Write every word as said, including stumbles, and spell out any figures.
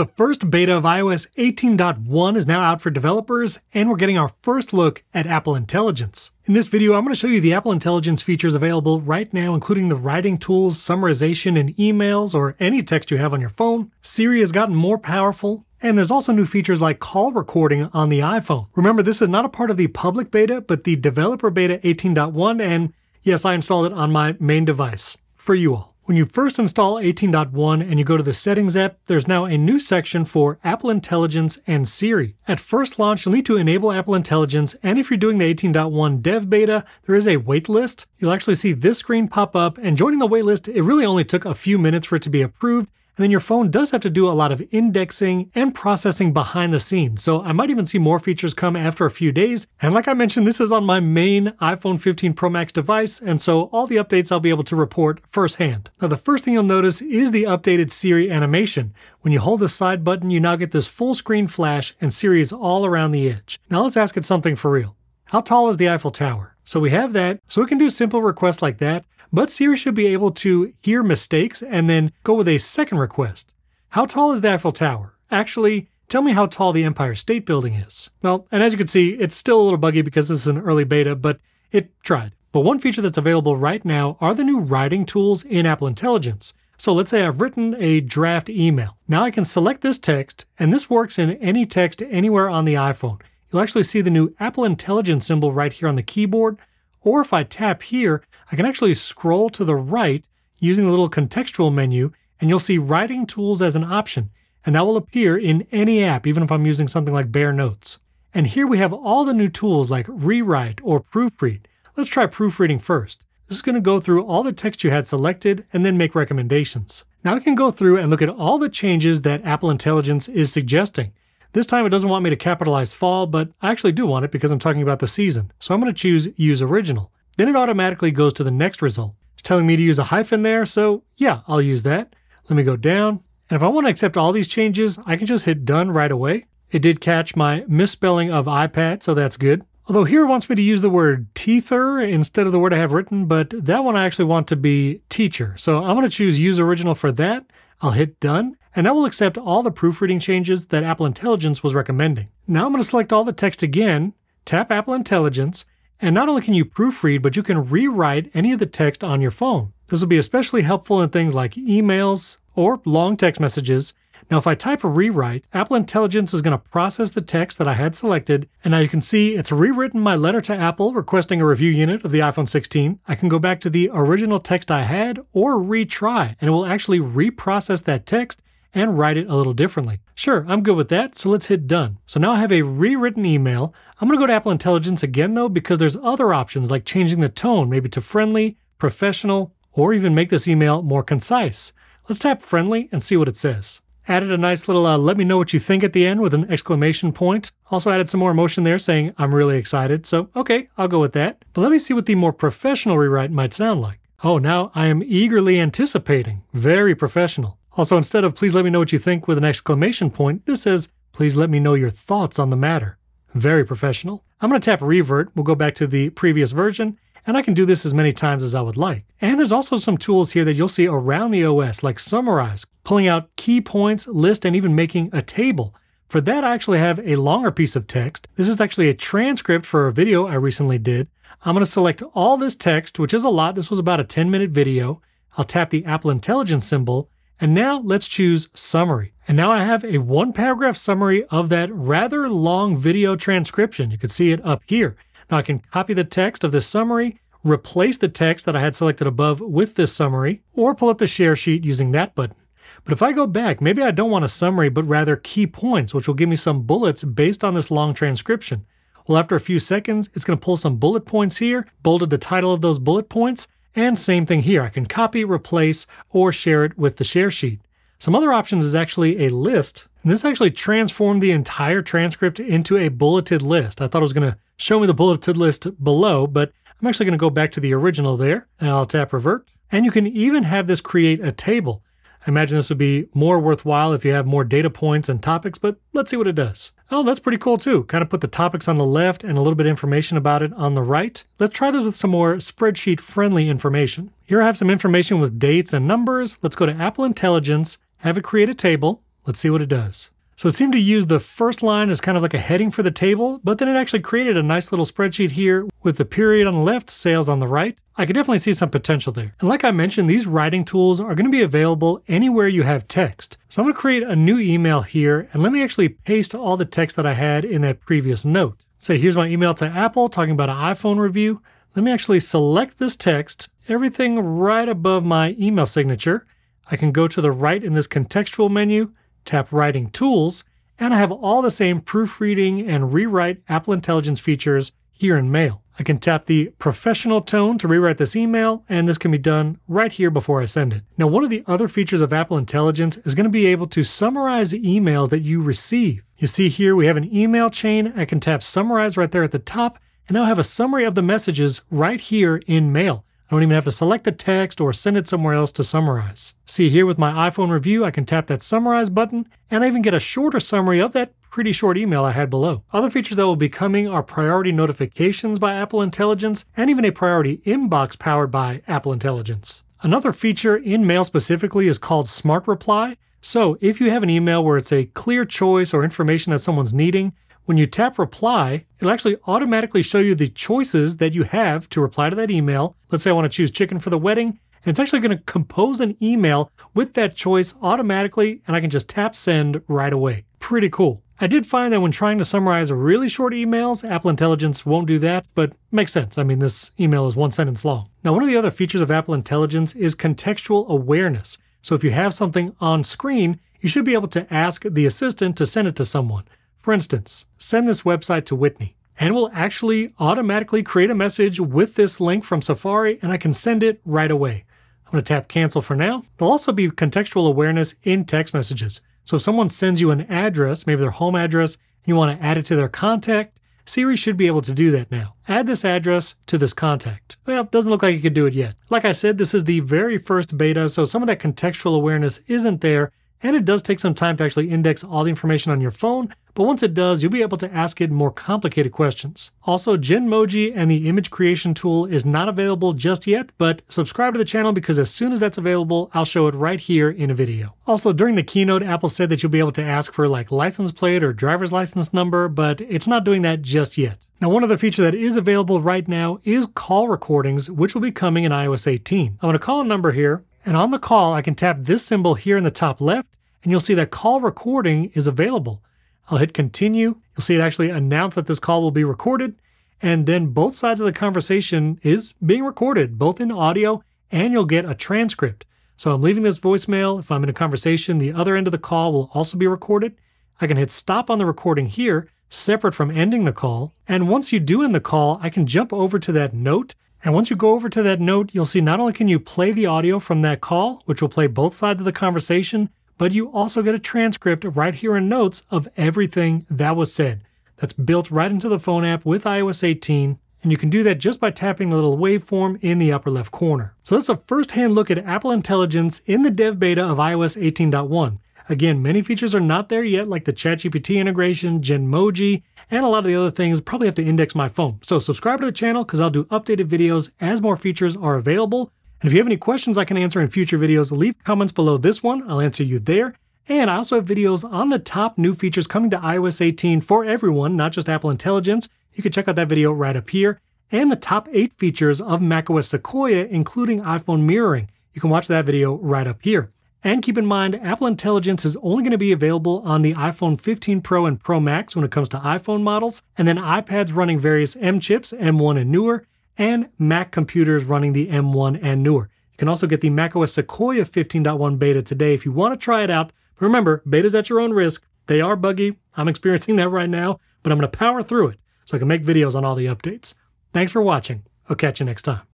The first beta of i O S eighteen point one is now out for developers, and we're getting our first look at Apple Intelligence. In this video, I'm going to show you the Apple Intelligence features available right now, including the writing tools, summarization in emails, or any text you have on your phone. Siri has gotten more powerful, and there's also new features like call recording on the iPhone. Remember, this is not a part of the public beta, but the developer beta eighteen point one, and yes, I installed it on my main device for you all. When you first install eighteen point one and you go to the Settings app, there's now a new section for Apple Intelligence and Siri. At first launch, you'll need to enable Apple Intelligence, and if you're doing the eighteen point one dev beta, there is a wait list. You'll actually see this screen pop up, and joining the wait list, it really only took a few minutes for it to be approved, and then your phone does have to do a lot of indexing and processing behind the scenes, so I might even see more features come after a few days. And like I mentioned, this is on my main iPhone fifteen Pro Max device, and so all the updates I'll be able to report firsthand. Now, the first thing you'll notice is the updated Siri animation. When you hold the side button, you now get this full screen flash, and Siri is all around the edge. Now let's ask it something for real. How tall is the Eiffel Tower? So we have that, so we can do simple requests like that. But Siri should be able to hear mistakes and then go with a second request. How tall is the Eiffel Tower? Actually, tell me how tall the Empire State Building is. Well, and as you can see, it's still a little buggy because this is an early beta, but it tried. But one feature that's available right now are the new writing tools in Apple Intelligence. So let's say I've written a draft email. Now I can select this text, and this works in any text anywhere on the iPhone. You'll actually see the new Apple Intelligence symbol right here on the keyboard. Or if I tap here, I can actually scroll to the right using the little contextual menu, and you'll see writing tools as an option. And that will appear in any app, even if I'm using something like Bear Notes. And here we have all the new tools like rewrite or proofread. Let's try proofreading first. This is going to go through all the text you had selected and then make recommendations. Now I can go through and look at all the changes that Apple Intelligence is suggesting. This time it doesn't want me to capitalize fall, but I actually do want it because I'm talking about the season. So I'm going to choose Use Original. Then it automatically goes to the next result. It's telling me to use a hyphen there, so yeah, I'll use that. Let me go down. And if I want to accept all these changes, I can just hit Done right away. It did catch my misspelling of iPad, so that's good. Although here it wants me to use the word teether instead of the word I have written, but that one I actually want to be teacher. So I'm going to choose Use Original for that. I'll hit Done. And that will accept all the proofreading changes that Apple Intelligence was recommending. Now I'm going to select all the text again, tap Apple Intelligence, and not only can you proofread, but you can rewrite any of the text on your phone. This will be especially helpful in things like emails or long text messages. Now if I type a rewrite, Apple Intelligence is going to process the text that I had selected, and now you can see it's rewritten my letter to Apple requesting a review unit of the iPhone sixteen. I can go back to the original text I had or retry, and it will actually reprocess that text and write it a little differently. Sure, I'm good with that, so let's hit Done. So now I have a rewritten email. I'm gonna go to Apple Intelligence again though, because there's other options like changing the tone, maybe to friendly, professional, or even make this email more concise. Let's tap friendly and see what it says. Added a nice little uh, let me know what you think at the end with an exclamation point. Also added some more emotion there saying, I'm really excited. So okay, I'll go with that. But let me see what the more professional rewrite might sound like. Oh, now I am eagerly anticipating. Very professional. Also, instead of please let me know what you think with an exclamation point, this says, please let me know your thoughts on the matter. Very professional. I'm going to tap revert. We'll go back to the previous version, and I can do this as many times as I would like. And there's also some tools here that you'll see around the O S, like summarize, pulling out key points, list, and even making a table. For that, I actually have a longer piece of text. This is actually a transcript for a video I recently did. I'm going to select all this text, which is a lot. This was about a ten minute video. I'll tap the Apple Intelligence symbol. And now let's choose summary. And now I have a one paragraph summary of that rather long video transcription. You can see it up here. Now I can copy the text of this summary, replace the text that I had selected above with this summary, or pull up the share sheet using that button. But if I go back, maybe I don't want a summary, but rather key points, which will give me some bullets based on this long transcription. Well, after a few seconds, it's gonna pull some bullet points here, bolded the title of those bullet points, and same thing here, I can copy, replace, or share it with the share sheet. Some other options is actually a list, and this actually transformed the entire transcript into a bulleted list. I thought it was gonna show me the bulleted list below, but I'm actually gonna go back to the original there, and I'll tap revert. And you can even have this create a table. I imagine this would be more worthwhile if you have more data points and topics, but let's see what it does. Oh, that's pretty cool too. Kind of put the topics on the left and a little bit of information about it on the right. Let's try this with some more spreadsheet-friendly information. Here I have some information with dates and numbers. Let's go to Apple Intelligence, have it create a table. Let's see what it does. So it seemed to use the first line as kind of like a heading for the table, but then it actually created a nice little spreadsheet here with the period on the left, sales on the right. I could definitely see some potential there. And like I mentioned, these writing tools are going to be available anywhere you have text. So I'm going to create a new email here, and let me actually paste all the text that I had in that previous note. Say, here's my email to Apple talking about an iPhone review. Let me actually select this text, everything right above my email signature. I can go to the right in this contextual menu, tap Writing Tools, and I have all the same proofreading and rewrite Apple Intelligence features here in Mail. I can tap the professional tone to rewrite this email, and this can be done right here before I send it. Now, one of the other features of Apple Intelligence is going to be able to summarize the emails that you receive. You see here we have an email chain. I can tap Summarize right there at the top, and now I have a summary of the messages right here in Mail. I don't even have to select the text or send it somewhere else to summarize. See here with my iPhone review, I can tap that summarize button, and I even get a shorter summary of that pretty short email I had below. Other features that will be coming are priority notifications by Apple Intelligence, and even a priority inbox powered by Apple Intelligence. Another feature in Mail specifically is called Smart Reply. So if you have an email where it's a clear choice or information that someone's needing, when you tap reply, it'll actually automatically show you the choices that you have to reply to that email. Let's say I want to choose chicken for the wedding, and it's actually going to compose an email with that choice automatically, and I can just tap send right away. Pretty cool. I did find that when trying to summarize really short emails, Apple Intelligence won't do that, but makes sense. I mean, this email is one sentence long. Now, one of the other features of Apple Intelligence is contextual awareness. So if you have something on screen, you should be able to ask the assistant to send it to someone. For instance, send this website to Whitney, and we'll actually automatically create a message with this link from Safari, and I can send it right away. I'm going to tap cancel for now. There'll also be contextual awareness in text messages. So if someone sends you an address, maybe their home address, and you want to add it to their contact, Siri should be able to do that now. Add this address to this contact. Well, it doesn't look like you could do it yet. Like I said, this is the very first beta, so some of that contextual awareness isn't there, and it does take some time to actually index all the information on your phone, but once it does, you'll be able to ask it more complicated questions. Also, Genmoji and the image creation tool is not available just yet, but subscribe to the channel because as soon as that's available, I'll show it right here in a video. Also, during the keynote, Apple said that you'll be able to ask for like license plate or driver's license number, but it's not doing that just yet. Now, one other feature that is available right now is call recordings, which will be coming in i O S eighteen. I'm gonna call a number here, and on the call, I can tap this symbol here in the top left, and you'll see that call recording is available. I'll hit continue. You'll see it actually announce that this call will be recorded, and then both sides of the conversation is being recorded, both in audio, and you'll get a transcript. So I'm leaving this voicemail. If I'm in a conversation, the other end of the call will also be recorded. I can hit stop on the recording here, separate from ending the call. And once you do end the call, I can jump over to that note. And once you go over to that note, you'll see not only can you play the audio from that call, which will play both sides of the conversation, but you also get a transcript right here in Notes of everything that was said. That's built right into the phone app with i O S eighteen, and you can do that just by tapping the little waveform in the upper left corner. So that's a first-hand look at Apple Intelligence in the dev beta of i O S eighteen point one. Again, many features are not there yet, like the ChatGPT integration, Genmoji, and a lot of the other things probably have to index my phone. So subscribe to the channel because I'll do updated videos as more features are available. And if you have any questions I can answer in future videos, leave comments below this one. I'll answer you there. And I also have videos on the top new features coming to i O S eighteen for everyone, not just Apple Intelligence. You can check out that video right up here. And the top eight features of macOS Sequoia, including iPhone mirroring. You can watch that video right up here. And keep in mind, Apple Intelligence is only going to be available on the iPhone fifteen Pro and Pro Max when it comes to iPhone models, and then iPads running various M chips, M one and newer, and Mac computers running the M one and newer. You can also get the macOS Sequoia fifteen point one beta today if you want to try it out. But remember, beta's at your own risk. They are buggy. I'm experiencing that right now, but I'm going to power through it so I can make videos on all the updates. Thanks for watching. I'll catch you next time.